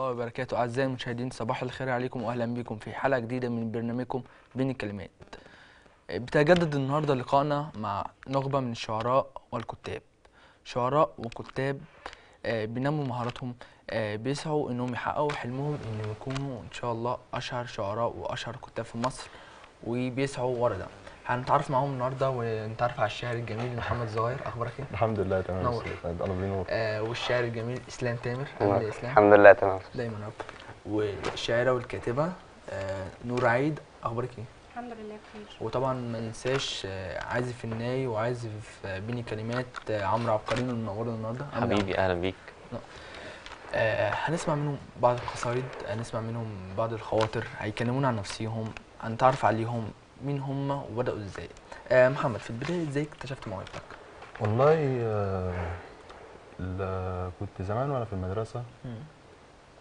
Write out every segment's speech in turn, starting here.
الله وبركاته. أعزائي المشاهدين، صباح الخير عليكم وأهلا بكم في حلقة جديدة من برنامجكم بين الكلمات. بتجدد النهاردة لقائنا مع نخبة من الشعراء والكتاب. شعراء وكتاب بينموا مهاراتهم، بيسعوا إنهم يحققوا حلمهم إنهم يكونوا إن شاء الله أشهر شعراء وأشهر كتاب في مصر، وبيسعوا ورا ده. هنتعرف معاهم النهارده ونتعرف على الشاعر الجميل محمد صغير. اخبارك ايه؟ الحمد لله تمام. نور عيد الله بينور. والشاعر الجميل اسلام تامر. الحمد لله تمام دايما يا رب. والشاعره والكاتبه نور عيد. اخبارك ايه؟ الحمد لله بخير. وطبعا ما ننساش عازف الناي وعازف بين كلمات عمرو عبقري اللي منورنا النهارده. حبيبي اهلا بيك. هنسمع منهم بعض القصايد، هنسمع منهم بعض الخواطر، هيكلمونا عن نفسيهم، هنتعرف عليهم مين هم وبدأوا ازاي. محمد، في البداية ازاي اكتشفت موهبتك؟ والله كنت زمان وانا في المدرسة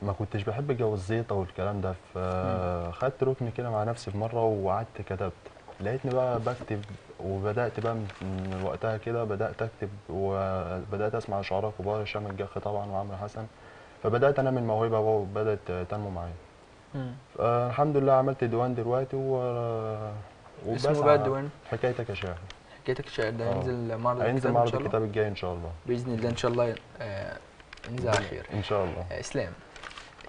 ما كنتش بحب الجو الزيطة والكلام ده، فخدت ركن كده مع نفسي في مرة وقعدت كتبت، لقيتني بقى بكتب وبدأت بقى من وقتها كده بدأت أكتب وبدأت أسمع شعراء كبار، هشام الجخ طبعا وعمرو حسن، فبدأت أنمي الموهبة وبدأت تنمو معايا. الحمد لله عملت ديوان دلوقتي وبس. اسمه بقى الديوان؟ حكايتك يا شاعر. حكايتك يا شاعر ده هينزل معرض الكتاب، هينزل معرض الكتاب الجاي ان شاء الله باذن الله. ان شاء الله ينزل على خير ان شاء الله. اسلام،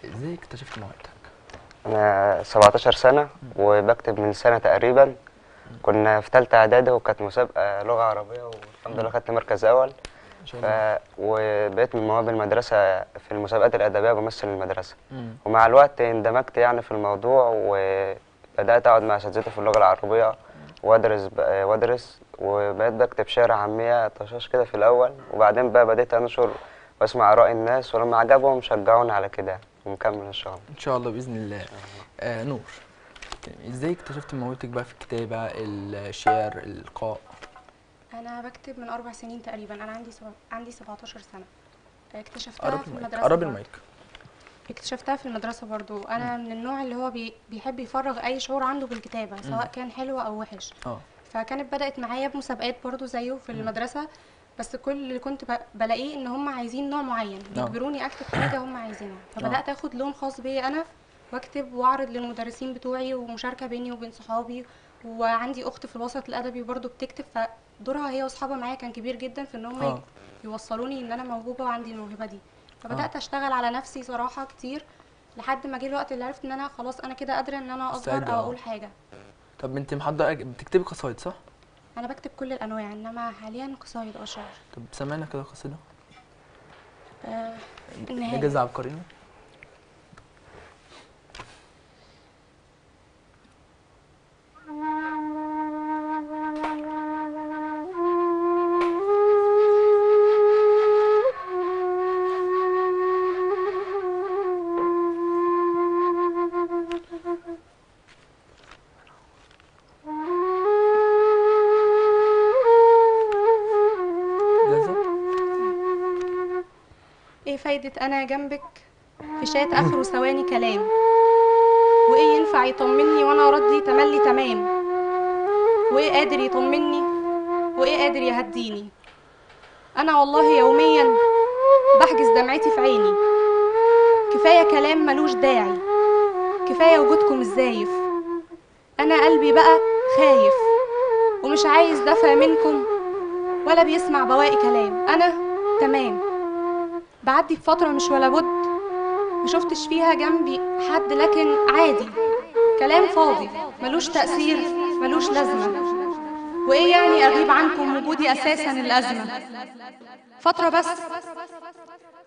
ازاي اكتشفت موهبتك؟ انا 17 سنه وبكتب من سنه تقريبا. كنا في ثالثه اعدادي وكانت مسابقه لغه عربيه والحمد لله خدت مركز اول، وبقيت من مواد المدرسه في المسابقات الادبيه بمثل المدرسه. ومع الوقت اندمجت يعني في الموضوع وبدات اقعد مع اساتذتي في اللغه العربيه وادرس وبقيت بكتب شعر عاميه طشاش كده في الاول، وبعدين بقى بدات انشر واسمع اراء الناس، ولما عجبهم شجعوني على كده ومكمل ان شاء الله. ان شاء الله باذن الله. نور، ازاي اكتشفت موهبتك بقى في الكتابه، الشعر، الالقاء؟ أنا بكتب من 4 سنين تقريبا، أنا عندي 17 سنة. اكتشفتها في المدرسة. قرب المايك. اكتشفتها في المدرسة برضو. أنا من النوع اللي هو بيحب يفرغ أي شعور عنده بالكتابة، سواء كان حلو أو وحش. فكانت بدأت معايا بمسابقات برضو زيه في المدرسة، بس كل اللي كنت بلاقيه إن هم عايزين نوع معين، بيجبروني أكتب حاجة هم عايزينها، فبدأت آخد لون خاص بيا أنا واكتب واعرض للمدرسين بتوعي، ومشاركة بيني وبين صحابي، وعندي أخت في الوسط الأدبي برضو بتكتب، دورها هي واصحابها معايا كان كبير جدا في ان هم يوصلوني ان انا موهوبه وعندي الموهبه دي. فبدات اشتغل على نفسي صراحه كتير لحد ما جه الوقت اللي عرفت ان انا خلاص انا كده قادره ان انا اظهر او اقول حاجه. طب انت محضره بتكتبي قصايد صح؟ انا بكتب كل الانواع، انما حاليا قصايد اشعر. طب سمعنا كده قصيده. النهايه. جايد عبقري. فايدة أنا جنبك في شات آخره ثواني كلام، وإيه ينفع يطمني وأنا ردي تملي تمام، وإيه قادر يطمني وإيه قادر يهديني، أنا والله يوميا بحجز دمعتي في عيني، كفاية كلام ملوش داعي، كفاية وجودكم الزايف، أنا قلبي بقى خايف ومش عايز دفى منكم ولا بيسمع بواقي كلام، أنا تمام بعدي بفترة مش ولا بد مشفتش فيها جنبي حد، لكن عادي كلام فاضي ملوش تأثير ملوش لازمة، وإيه يعني أغيب عنكم وجودي أساسا الأزمة، فترة بس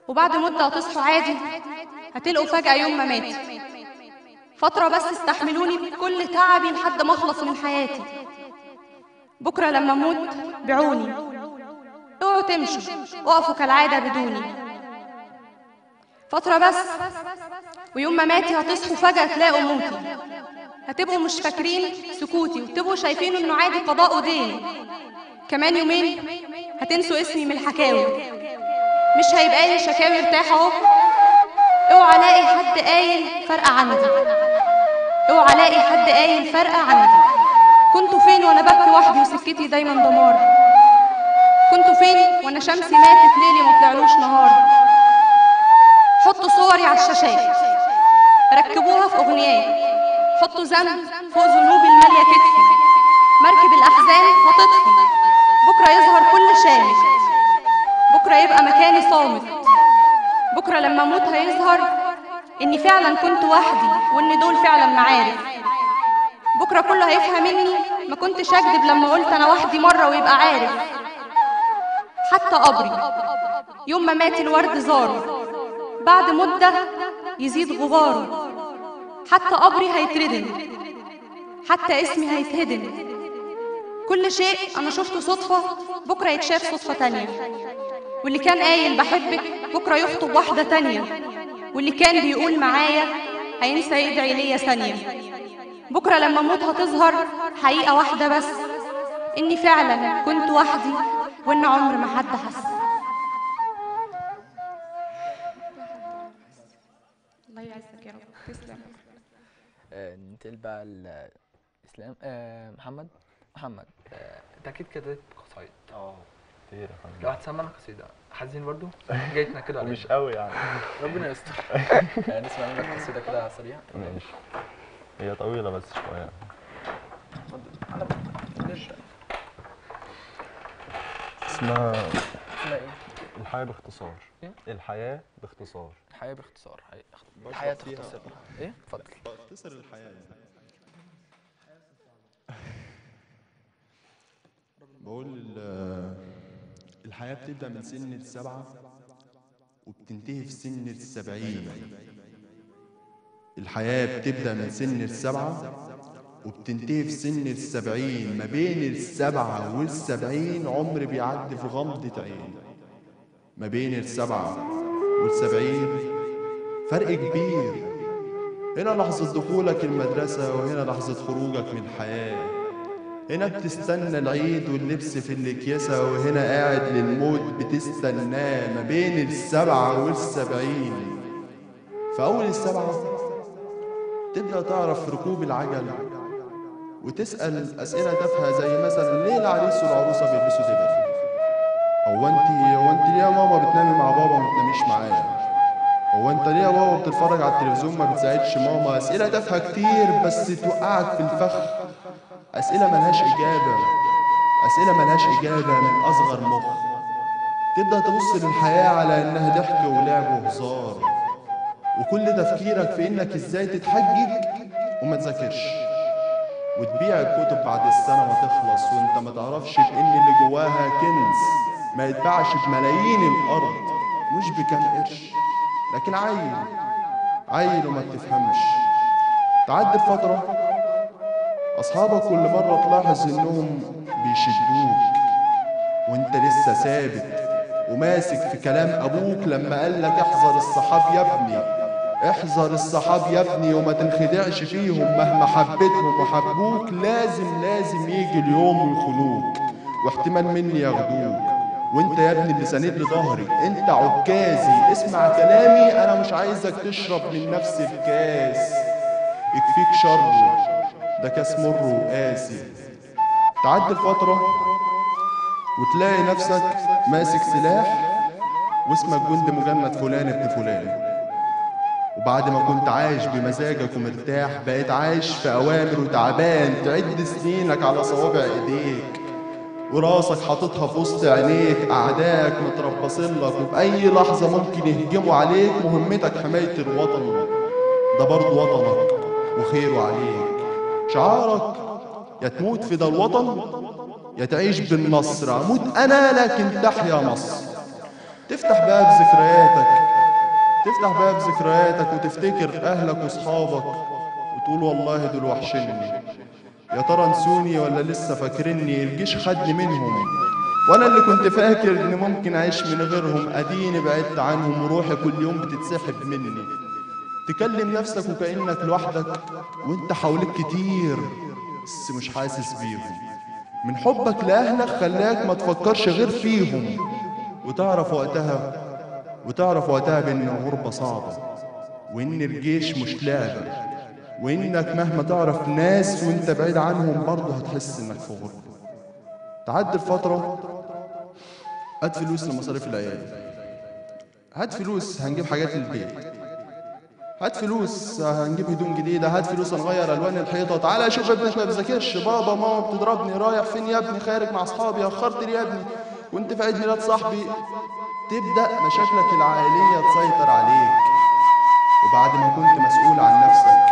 وبعد مدة هتصحوا عادي هتلقوا فجأة يوم ما ماتي، فترة بس استحملوني بكل تعبي لحد ما أخلص من حياتي، بكرة لما أموت بيعوني، اوعوا تمشوا وقفوا كالعادة بدوني، فترة بس ويوم ما ماتي هتصحوا فجأة تلاقوا موتي، هتبقوا مش فاكرين سكوتي وتبقوا شايفين انه عادي قضاء ودين، كمان يومين هتنسوا اسمي من الحكاوي، مش هيبقى لي شكاوي ارتاح اهو، اوعى الاقي حد قايل فارقة عندي، اوعى الاقي حد قايل فارقة عندي، كنتوا فين وانا ببكي وحدي وسكتي دايما دمار، كنتوا فين وانا شمسي ماتت ليلي وما طلعلوش نهار، حطوا صوري على الشاشات، ركبوها في اغنيات، حطوا ذنب فوق ذنوب الماليه كتفي، مركب الاحزان هتطفي، بكره يظهر كل شامت، بكره يبقى مكاني صامت، بكره لما اموت هيظهر اني فعلا كنت وحدي وان دول فعلا معارف، بكره كله هيفهم اني ما كنتش اكذب لما قلت انا وحدي مره ويبقى عارف، حتى قبري يوم ما مات الورد زاره بعد مده يزيد غباره، حتى قبري هيتردم، حتى اسمي هيتهدم، كل شيء انا شفته صدفه بكره يتشاف صدفه تانيه، واللي كان قايل بحبك بكره يخطب واحده تانيه، واللي كان بيقول معايا هينسى يدعي ليا ثانيه، بكره لما اموت هتظهر حقيقه واحده بس، اني فعلا كنت وحدي وان عمر ما حد حس. الله يعزك يا رب. تسلم. ننتقل بقى لاسلام. محمد انت اكيد كتبت قصايد. كتير يا فندم. لو هتسمع لنا قصيده حزين برضه جايتنا كده علينا. مش قوي يعني. ربنا يستر. نسمع لنا قصيده كده سريعه. ماشي. هي طويله بس شويه. اتفضل. نبدا. اسمها ايه؟ الحياه باختصار. إيه؟ الحياه باختصار. الحياه باختصار. الحياه تختصر. ايه؟ اتفضل. اختصر الحياه يعني. بقول الحياه بتبدا من سن السبعه وبتنتهي في سن السبعين. الحياه بتبدا من سن السبعه وبتنتهي في سن السبعين. ما بين السبعه والسبعين عمر بيعدي في غمضه عين. ما بين السبعه والسبعين فرق كبير. هنا لحظه دخولك المدرسه وهنا لحظه خروجك من الحياه. هنا بتستنى العيد واللبس في الاكياسه وهنا قاعد للموت بتستناه. ما بين السبعه والسبعين في اول السبعه تبدا تعرف ركوب العجل وتسال اسئله تافهه زي مثلا ليه العريس والعروسه بيلبسوا زبل؟ هو انت ليه يا ماما بتنامي مع بابا وما بتناميش معاه؟ هو انت ليه يا بابا بتتفرج على التلفزيون ما بتساعدش ماما؟ اسئله تافهه كتير بس توقعك في الفخ. اسئله ملهاش اجابه، اسئله ملهاش اجابه من اصغر مخ. تبدا تبص للحياه على انها ضحك ولعب وهزار، وكل تفكيرك في انك ازاي تتحجج وما تذاكرش وتبيع الكتب بعد السنه ما تخلص وانت ما تعرفش بان اللي جواها كنز ما يتباعش بملايين الارض مش بكام قرش. لكن عيل وما تفهمش. تعدي الفتره أصحابك كل مرة تلاحظ إنهم بيشدوك وإنت لسه ثابت وماسك في كلام أبوك لما قالك احذر الصحاب يا ابني، احذر الصحاب يا ابني وما تنخدعش فيهم مهما حبيتهم وحبوك. لازم يجي اليوم ويخنوك واحتمال مني ياخدوك وإنت يا ابني اللي ساند لظهري، إنت عكازي. اسمع كلامي أنا مش عايزك تشرب من نفس الكاس، يكفيك شره ده كاس مر وقاسي. تعدي الفترة وتلاقي نفسك ماسك سلاح واسمك جند مجند فلان ابن فلان، وبعد ما كنت عايش بمزاجك ومرتاح بقيت عايش في أوامر وتعبان. تعد سنينك على صوابع إيديك وراسك حاططها في وسط عينيك. أعدائك متربصلك وبأي لحظة ممكن يهجموا عليك. مهمتك حماية الوطن، ده برضه وطنك وخيره عليك. شعارك يا تموت في ده الوطن يا تعيش بالنصر. اموت انا لكن تحيا مصر. تفتح باب ذكرياتك وتفتكر اهلك واصحابك وتقول والله دول وحشني، يا ترى نسوني ولا لسه فاكرني؟ الجيش خدني منهم وانا اللي كنت فاكر ان ممكن اعيش من غيرهم، اديني بعدت عنهم وروحي كل يوم بتتسحب مني. تكلم نفسك وكأنك لوحدك وانت حواليك كتير بس مش حاسس بيهم. من حبك لأهلك خلاك ما تفكرش غير فيهم وتعرف وقتها بأن الغربة صعبة وأن الجيش مش لعبة وأنك مهما تعرف ناس وانت بعيد عنهم برضه هتحس أنك في غربة. تعدي الفترة قد فلوس لمصاريف العيال، هات فلوس هنجيب حاجات للبيت، هات فلوس هنجيب هدوم جديده، هات فلوس هنغير الوان الحيطه، تعالى شوف يا ابني ما بذاكرش، بابا ماما بتضربني، رايح فين يا ابني؟ خارج مع اصحابي، اخرت ليه يا ابني؟ وانت في عيد ميلاد صاحبي. تبدا مشاكلك العائليه تسيطر عليك، وبعد ما كنت مسؤول عن نفسك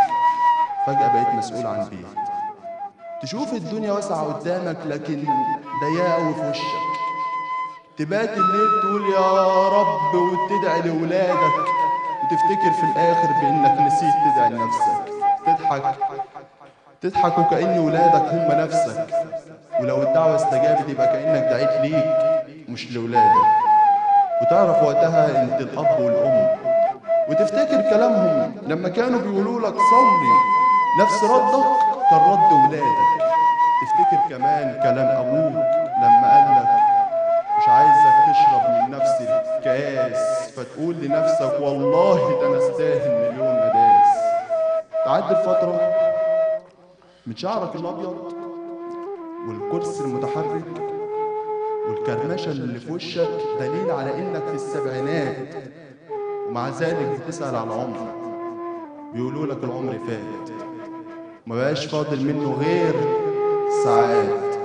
فجاه بقيت مسؤول عن بيت. تشوف الدنيا واسعه قدامك لكن ضيقه قوي في وشك، تبات الليل تقول يا رب وتدعي لاولادك، وتفتكر في الاخر بانك نسيت تدعي لنفسك. تضحك وكأن ولادك هم نفسك، ولو الدعوه استجابت يبقى كأنك دعيت ليك مش لولادك. وتعرف وقتها انت الاب والام، وتفتكر كلامهم لما كانوا بيقولوا لك صلي، نفس ردك كان رد ولادك. تفتكر كمان كلام ابوك لما قال لك مش عايزك تشرب من نفس الكاس، فتقول لنفسك والله ده انا استاهل مليون مداس. تعدي الفتره من شعرك الابيض والكرسي المتحرك والكرمشه اللي في وشك دليل على انك في السبعينات، ومع ذلك بتسال على عمرك، بيقولوا لك العمر فات ومبقاش فاضل منه غير ساعات.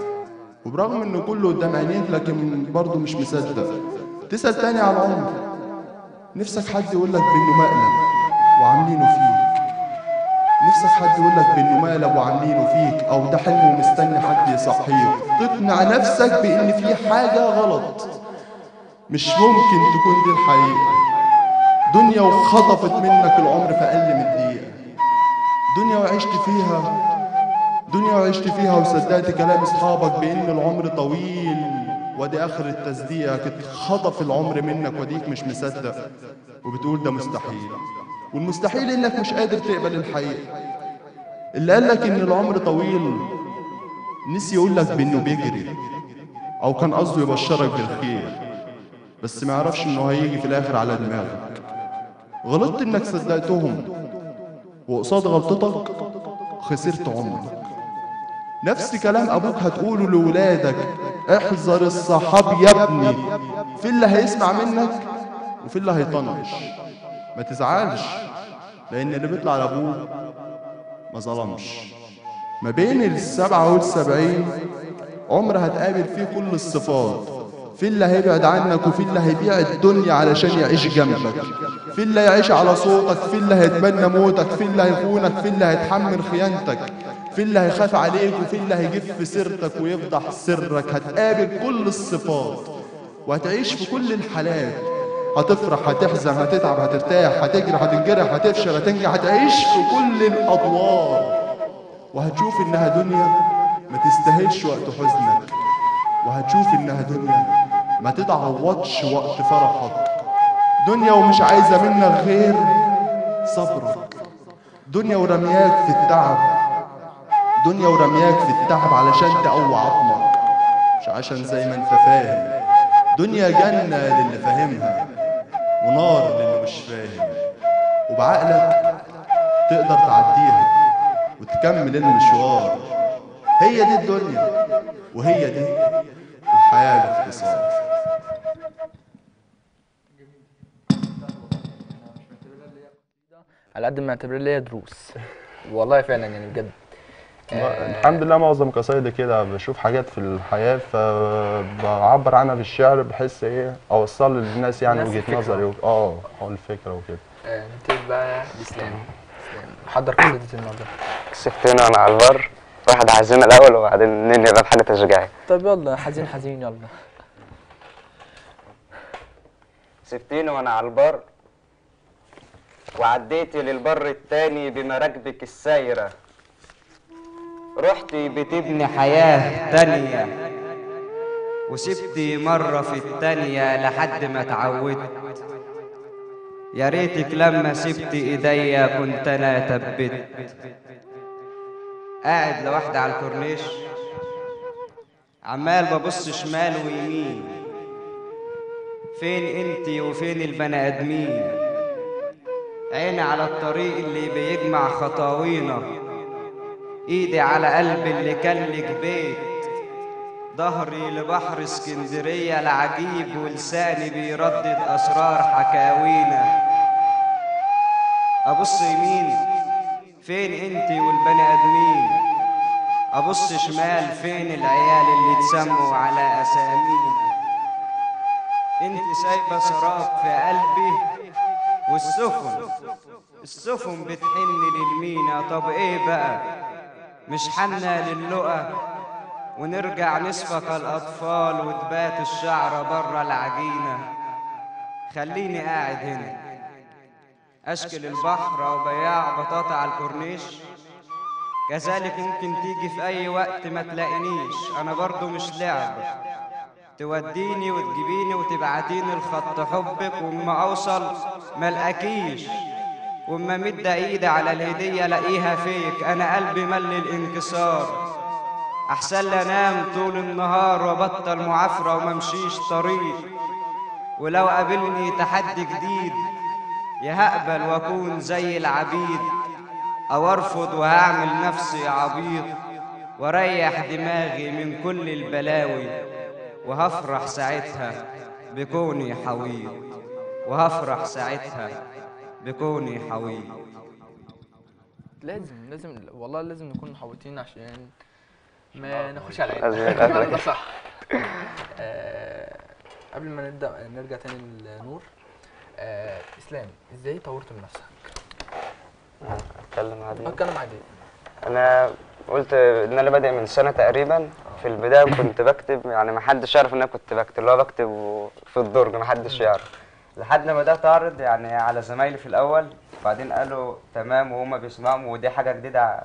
وبرغم ان كله قدام عينيك لكن برضه مش مصدق، تسأل تاني على العمر، نفسك حد يقول لك بانه مقلب وعاملينه فيك، نفسك حد يقول لك بانه مقلب وعاملينه فيك، او ده حلم ومستني حد يصحيه. تقنع نفسك بان في حاجه غلط، مش ممكن تكون دي الحقيقه. دنيا وخطفت منك العمر في اقل من دقيقه، دنيا وعشت فيها وصدقت كلام اصحابك بان العمر طويل ودي اخر التصديق، اتخطف العمر منك وديك مش مصدق وبتقول ده مستحيل. والمستحيل انك مش قادر تقبل الحقيقه. اللي قال لك ان العمر طويل نسي يقول لك بانه بيجري، او كان قصده يبشرك بالخير بس ما يعرفش انه هيجي في الاخر على دماغك. غلطت انك صدقتهم، وقصاد غلطتك خسرت عمرك. نفس كلام ابوك هتقوله لولادك، احذر الصحاب يا ابني، في اللي هيسمع منك وفي اللي هيطنش. ما تزعلش لان اللي بيطلع لابوه ما ظلمش. ما بين السبعه والسبعين عمر هتقابل فيه كل الصفات، في اللي هيبعد عنك وفي اللي هيبيع الدنيا علشان يعيش جنبك، في اللي يعيش على صوتك، في اللي هيتمنى موتك، في اللي هيخونك، في اللي هيتحمل خيانتك، في اللي هيخاف عليك، وفي اللي هيجيب في سيرتك ويفضح سرك. هتقابل كل الصفات وهتعيش في كل الحالات، هتفرح، هتحزن، هتتعب، هترتاح، هتجرح، هتنجرح، هتفشل، هتنجح. هتعيش في كل الادوار، وهتشوف انها دنيا ما تستاهلش وقت حزنك، وهتشوف انها دنيا ما تتعوضش وقت فرحك، دنيا ومش عايزه منك غير صبرك، دنيا ورمياك في التعب، دنيا ورمياك في التعب علشان تقوي عظمك مش عشان زي ما انت فاهم. دنيا جنة للي فاهمها ونار للي مش فاهم، وبعقلك تقدر تعديها وتكمل المشوار. هي دي الدنيا وهي دي الحياة باختصار. على قد ما اعتبرها ليا دروس والله فعلا، يعني بجد الحمد لله معظم قصايدي كده بشوف حاجات في الحياه فبعبر عنها في الشعر، بحس ايه اوصل للناس يعني وجهه نظري الفكره وكده. انت بقى اسلام حضر قصيده النهارده. سكتنا على البر واحد حزين الاول وبعدين نبقى بحاله تشجيعيه. طب يلا حزين حزين يلا. سبتيني وانا على البر وعديتي للبر التاني بمراكبك السايره، رحتي بتبني حياة تانية وسبتي مرة في التانية لحد ما اتعودت. يا ريتك لما سبتي ايديا كنت انا تبت. قاعد لوحدي على الكورنيش عمال ببص شمال ويمين، فين انتي وفين البني ادمين؟ عيني على الطريق اللي بيجمع خطاوينا، ايدي على قلب اللي كان لك بيت، ظهري لبحر اسكندرية العجيب، ولساني بيردد أسرار حكاوينا. أبص يمين فين انتي والبني آدمين، أبص شمال فين العيال اللي اتسموا على أسامينا. انتي سايبة سراب في قلبي، والسفن بتحن للمينا. طب ايه بقى مش حنا للقى ونرجع نسفك الأطفال وتبات الشعر بره العجينة. خليني قاعد هنا أشكل البحر أو بياع بطاطا على الكورنيش، كذلك ممكن تيجي في أي وقت ما تلاقينيش. أنا برضو مش لعبة توديني وتجيبيني وتبعتيني لخط حبك، وأما أوصل ما ألاقيكيش، وأما أمد إيدي على الهدية ألاقيها فيك. أنا قلبي مل الانكسار، أحسن لي أنام طول النهار وأبطل معافرة وما أمشيش طريق. ولو قابلني تحدي جديد يا هقبل وأكون زي العبيد، أو أرفض وهعمل نفسي عبيط وأريح دماغي من كل البلاوي، وهفرح ساعتها بكوني حويط، وهفرح ساعتها بكوني حويط. لازم والله لازم نكون محوطين عشان ما نخش على العيد. ده صح. قبل ما نبدا نرجع تاني لنور. اسلام، ازاي طورت من نفسك؟ اتكلم عادي. انا قلت ان انا بادئ من سنه تقريبا. في البدايه كنت بكتب، يعني ما حدش يعرف ان انا كنت بكتب، اللي هو بكتب في الدرج ما حدش يعرف، لحد ما بدات اعرض يعني على زمايلي في الاول. بعدين قالوا تمام وهم بيسمعوا، ودي حاجه جديده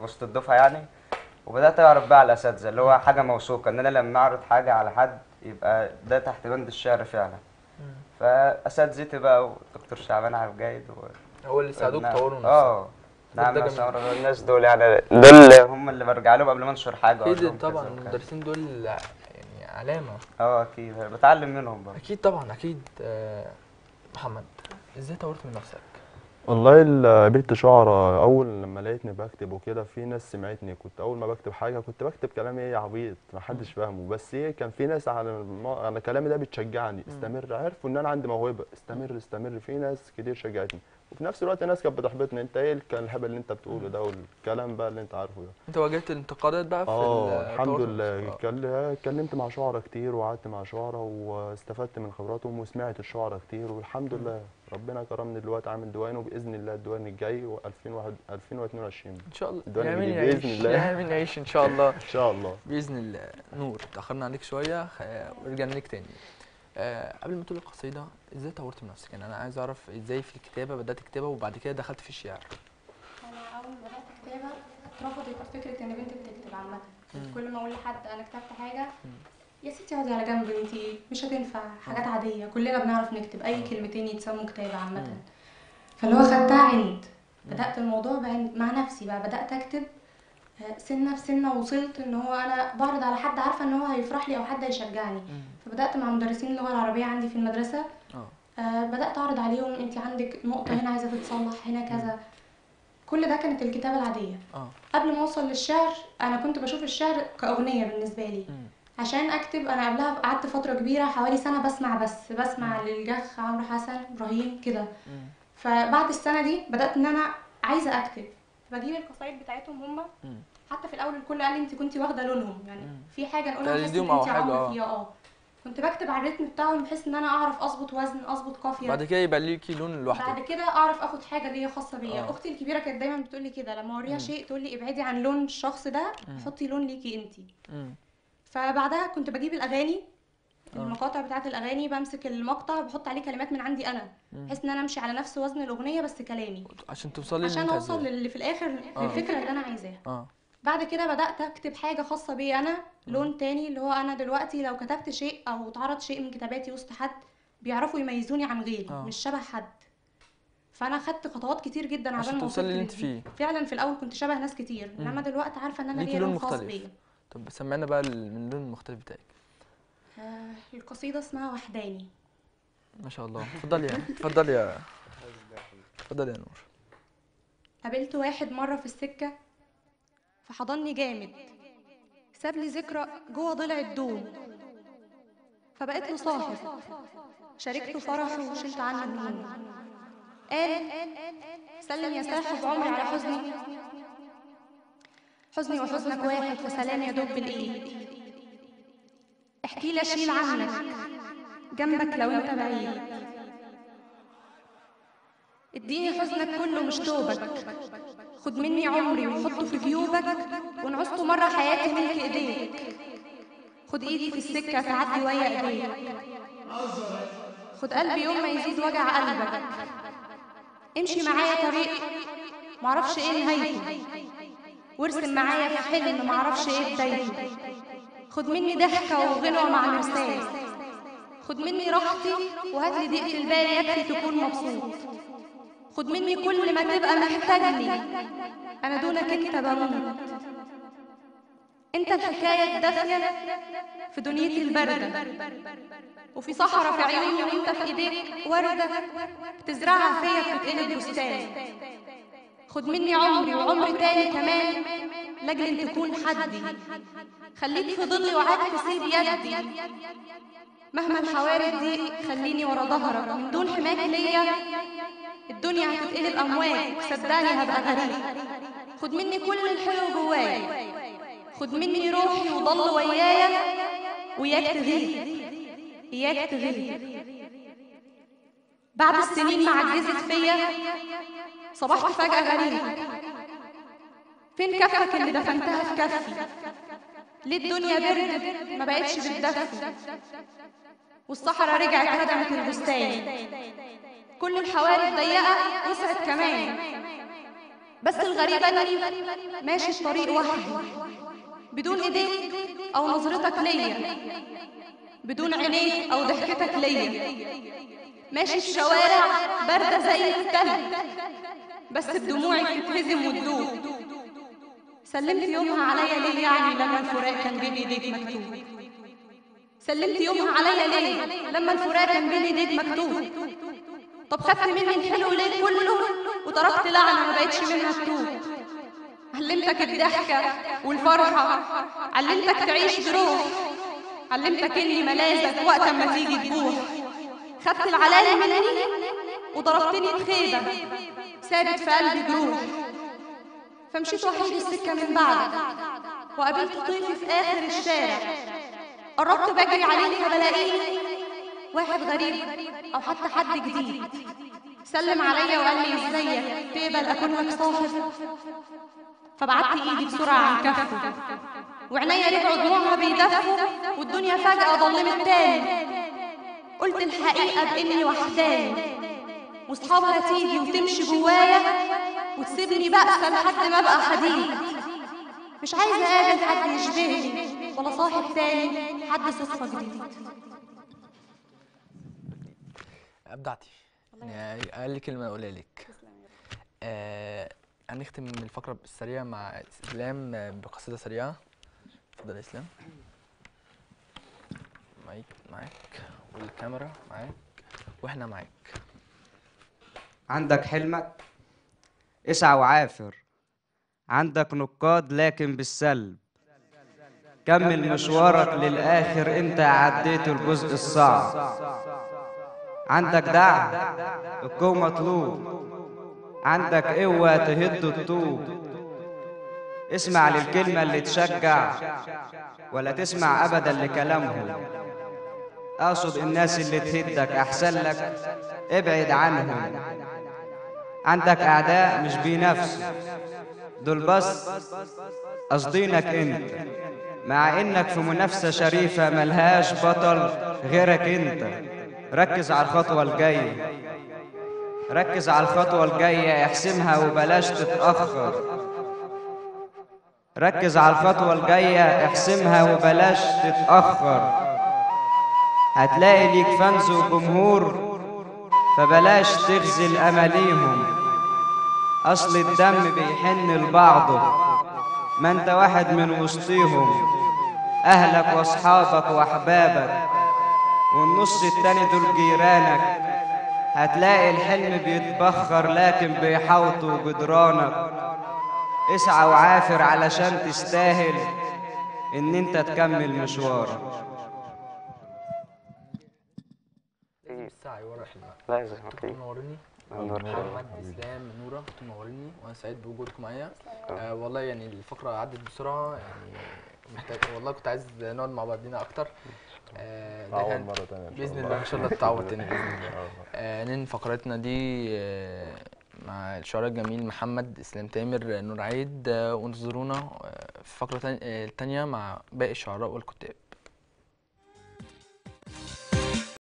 وسط الدفعه يعني. وبدات اعرف بقى على الاساتذه، اللي هو حاجه موثوقه ان انا لما اعرض حاجه على حد يبقى ده تحت بند الشعر فعلا. فاساتذتي بقى ودكتور شعبان عارف جايد هو اللي ساعدوك تطوروا نفسك. نعم الناس دول يعني دول هم اللي برجع لهم قبل ما انشر حاجه. اكيد طبعا المدرسين دول يعني علامه. اكيد بتعلم منهم برضه. اكيد طبعا اكيد. محمد، ازاي طورت من نفسك؟ والله قابلت شعراء. اول لما لقيتني بكتب وكده في ناس سمعتني. كنت اول ما بكتب حاجه كنت بكتب كلام ايه عبيط ما حدش فاهمه، بس ايه كان في ناس على انا كلامي ده بتشجعني استمر، عارفوا ان انا عندي موهبه، استمر. في ناس كتير شجعتني، وفي نفس الوقت ناس كانت بتحبطني، انت ايه الهبل اللي انت بتقوله ده والكلام بقى اللي انت عارفه ده. انت واجهت الانتقادات بقى في الحمد لله. اتكلمت مع شعراء كتير وقعدت مع شعراء واستفدت من خبراتهم وسمعت الشعراء كتير، والحمد لله ربنا كرمني دلوقتي عامل ديوان، وباذن الله الديوان الجاي 2022 ان شاء الله. باذن الله ان شاء الله. ان شاء الله باذن الله. نور، اتاخرنا عليك شويه ورجعنا لك تاني. قبل ما تقول القصيده ازاي طورت من نفسك؟ يعني انا عايز اعرف ازاي في الكتابه بدات كتابه وبعد كده دخلت في الشعر. انا اول ما بدات كتابه اترفضت فكره ان بنتي بتكتب عامه. كل ما اقول لحد انا كتبت حاجه يا ستي اقعدي على جنب بنتي مش هتنفع، حاجات عاديه كلنا بنعرف نكتب، اي كلمتين يتسموا كتابه عامه. فاللي هو خدتها عند بدات الموضوع بقى مع نفسي، بقى بدات اكتب سنه في سنه، وصلت ان هو انا بعرض على حد عارفه ان هو هيفرح لي او حد هيشجعني. فبدات مع مدرسين اللغه العربيه عندي في المدرسه. بدات اعرض عليهم انت عندك نقطه هنا عايزه تتصلح، هنا كذا. كل ده كانت الكتابه العاديه. قبل ما اوصل للشعر انا كنت بشوف الشعر كاغنيه بالنسبه لي. عشان اكتب انا قبلها قعدت فتره كبيره حوالي سنه بسمع للجخ، عمرو حسن، ابراهيم كده. فبعد السنه دي بدات ان انا عايزه اكتب، بجيب القصايد بتاعتهم هم. حتى في الاول الكل قال لي انت كنتي واخده لونهم، يعني في حاجه نقولها بس انت عامله فيها. كنت بكتب على الريتم بتاعهم بحيث ان انا اعرف اظبط وزن، اظبط قافيه، بعد كده يبقى ليكي لون لوحدك، بعد كده اعرف اخد حاجه ليا خاصه بيا. اختي الكبيره كانت دايما بتقول لي كده، لما اوريها شيء تقول لي ابعدي عن لون الشخص ده، حطي لون ليكي انت. فبعدها كنت بجيب الاغاني، المقاطع بتاعت الاغاني، بمسك المقطع بحط عليه كلمات من عندي انا، بحيث ان انا امشي على نفس وزن الاغنيه بس كلامي، عشان توصلي عشان اوصل للي في الاخر للفكره اللي انا عايزاها. بعد كده بدات اكتب حاجه خاصه بيا انا، لون تاني، اللي هو انا دلوقتي لو كتبت شيء او اتعرض شيء من كتاباتي وسط حد بيعرفوا يميزوني عن غيري، مش شبه حد. فانا خدت خطوات كتير جدا عشان توصلي اللي انت فيه. فعلا في الاول كنت شبه ناس كتير، انما دلوقتي عارفه ان انا ليا لون خاص بيا. طب سمعنا بقى من اللون المختلف بتاعك. القصيده اسمها وحداني. ما شاء الله. اتفضلي يا نور. قابلت واحد مره في السكه فحضني جامد، ساب لي ذكرى جوه ضلع الدون، فبقيت مصاحب شاركته فرحه وشلت عنه الهموم. قال سلم يا ساحب عمري على حزني، حزني وحزنك واحد، وسلام يا دب الايد. احكي لي اشيل عنك جنبك لو انت بعيد، اديني حزنك كله مش توبك، خد مني عمري وحطه في جيوبك، ونعوزته مره حياتي ملك ايديك. خد ايدي في السكه تعدي ويا ايديك، خد قلبي يوم ما يزيد وجع قلبك، امشي معايا طريق معرفش ايه نهايته، وارسم معايا في حلم معرفش ايه بدايته. خد مني ضحكه وغنوه مع مرسال، خد مني راحتي وهاتلي ضيقه البال يكفي تكون مبسوط. خد مني كل ما تبقى محتاجني، انا دونك انت بموت. انت الحكايه الدافيه في دنيتي البارده، وفي صحراء في عيوني وانت في ايديك ورده بتزرعها فيا بتتقلب بستان. خد مني عمري وعمر تاني كمان لاجل ان تكون حدي، خليك في ضلي وعارف تسيب يدي مهما الحوارث دي، خليني ورا ظهرك من دون حماك ليا الدنيا هتتقلب امواج، صدقني هبقى غريب. خد مني كل الحلو جوايا، خد مني روحي وضل ويايا، وياك تغيب اياك تغيب. بعد السنين ما عجزت فيا صبحت فجأة غريب، فين كفك اللي دفنتها في كفي؟ ليه الدنيا بردت ما بقتش بتدفي، والصحراء رجعت هدمت البستان. كل الحوارث ضيقة وسعت كمان، بس الغريبة اني ماشي في طريق وحدي بدون ايديك او نظرتك ليا، بدون عينيك او ضحكتك ليا. ماشي في شوارع باردة زي التلج، بس بدموعي بتتهزم وتدوب. سلمت يومها عليا ليه يعني لما الفراق كان بين ايديك مكتوب، سلمت يومها عليا ليه لما الفراق كان بين ايديك مكتوب. طب خدت مني الحلو ليه كله وتركت لعنه ما بقتش منها تتوب. علمتك الضحكه والفرحه، علمتك تعيش بروح، علمتك اني ملاذك وقت اما تيجي تروح. خدت العلايا مني وضربتني بخيبه ثابت في قلبي جروح، فمشيت وحيدي السكه من بعدك، وقابلت طيفي في اخر الشارع. قربت بجري عليه فبلاقيه واحد غريب او حتى حد جديد، سلم عليا وقال لي ازيك تقبل اكون لك صاحب؟ فبعت ايدي بسرعه عن كفه، وعينيا رجعوا دموعها بيدفوا، والدنيا فجاه ضلمت تاني. قلت الحقيقه باني وحداني، واصحابها تيجي وتمشي جوايا وتسيبني بأسى لحد ما ابقى حديد. مش عايزه اقابل حد يشبهني ولا صاحب تاني حد صدفه جديده. ابدعتي، اقل كلمه اقولها لك. هنختم الفقره السريعه مع اسلام بقصيده سريعه. اتفضل يا اسلام، معاك والكاميرا معاك واحنا معاك. عندك حلمك اسعى وعافر، عندك نقاد لكن بالسلب، كمل مشوارك للآخر انت عديت الجزء الصعب. عندك دعم القوة مطلوب، عندك قوة تهد الطوب، اسمع للكلمة اللي تشجع ولا تسمع أبدا لكلامهم. أقصد الناس اللي تهدك أحسن لك ابعد عنهم. عندك أعداء مش بينافسوا، دول بس قاصدينك أنت، مع إنك في منافسة شريفة ملهاش بطل غيرك أنت. ركز على الخطوة الجاية، ركز على الخطوة الجاية، احسمها وبلاش تتأخر. ركز على الخطوة الجاية، احسمها وبلاش تتأخر. هتلاقي ليك فانز وجمهور، فبلاش تغزل أماليهم. أصل الدم بيحن لبعضه، ما أنت واحد من وسطيهم، أهلك وأصحابك وأحبابك، والنص التاني دول جيرانك. هتلاقي الحلم بيتبخر لكن بيحوطوا جدرانك. اسعى وعافر علشان تستاهل ان انت تكمل مشوارك. ايه الساعه يا ورا حلوه. لا يزهقك. منورني محمد اسلام نوره، انتم منورني وانا سعيد بوجودكم معايا. والله يعني الفقره عدت بسرعه، يعني محتاج والله كنت عايز نقعد مع بعضينا اكتر. ده مرة تانية باذن الله، ان شاء الله تتعود تاني باذن الله. لان فقرتنا دي مع الشعراء الجميل محمد اسلام تامر نور عيد، وانتظرونا في الفقره الثانيه مع باقي الشعراء والكتاب.